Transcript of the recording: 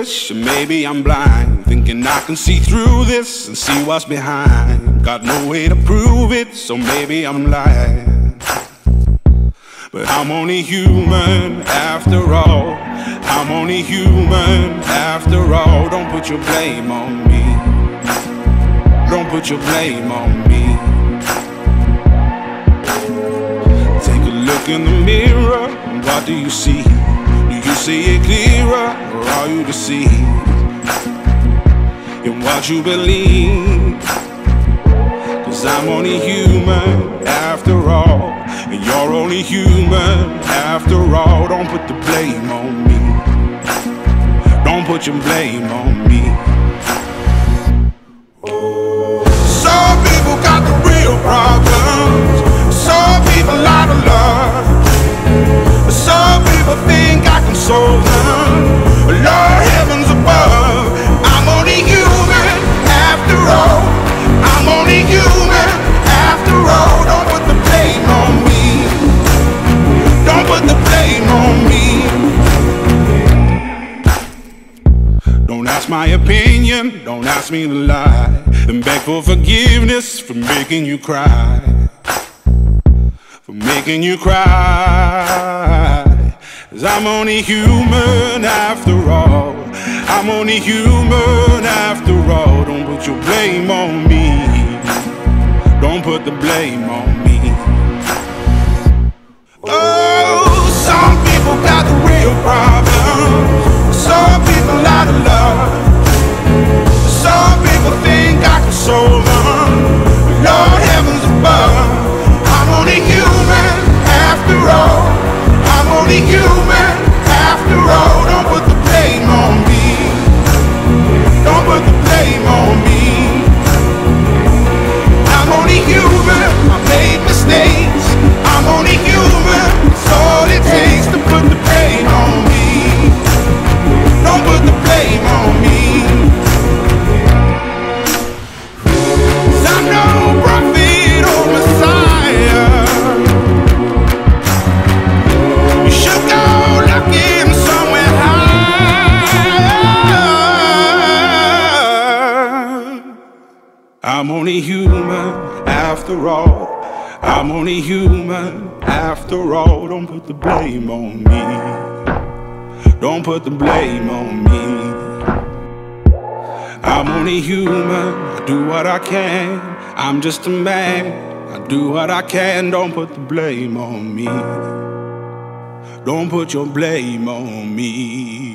fish, or maybe I'm blind, thinking I can see through this and see what's behind. Got no way to prove it, so maybe I'm lying. But I'm only human after all. I'm only human after all. Don't put your blame on me. Don't put your blame on me. Take a look in the mirror, and what do you see? Do you see it clearer, or are you deceived in what you believe? Cause I'm only human after all, and you're only human after all. Don't put the blame on me. Don't put your blame on me. Some people got the real problems. Some people out of love. Some people think I can solve them. Lord, heavens above. I'm only human after all. I'm only human after all. Don't put the blame on me. Don't put the blame on me. Don't ask my opinion. Don't ask me to lie. And beg for forgiveness for making you cry. For making you cry. 'Cause I'm only human after all. I'm only human after all. Don't put your blame on me. Don't put the blame on me. Oh, some people got the real problems. Some people out of love. So long, Lord, heavens above. I'm only human after all. I'm only human after all. Don't put the blame on me. Don't put the blame on me. I'm only human, I made mistakes. I'm only human, it's all it takes to put the blame on me. Don't put the blame on me. I'm only human after all. I'm only human after all. Don't put the blame on me. Don't put the blame on me. I'm only human. I do what I can. I'm just a man. I do what I can. Don't put the blame on me. Don't put your blame on me.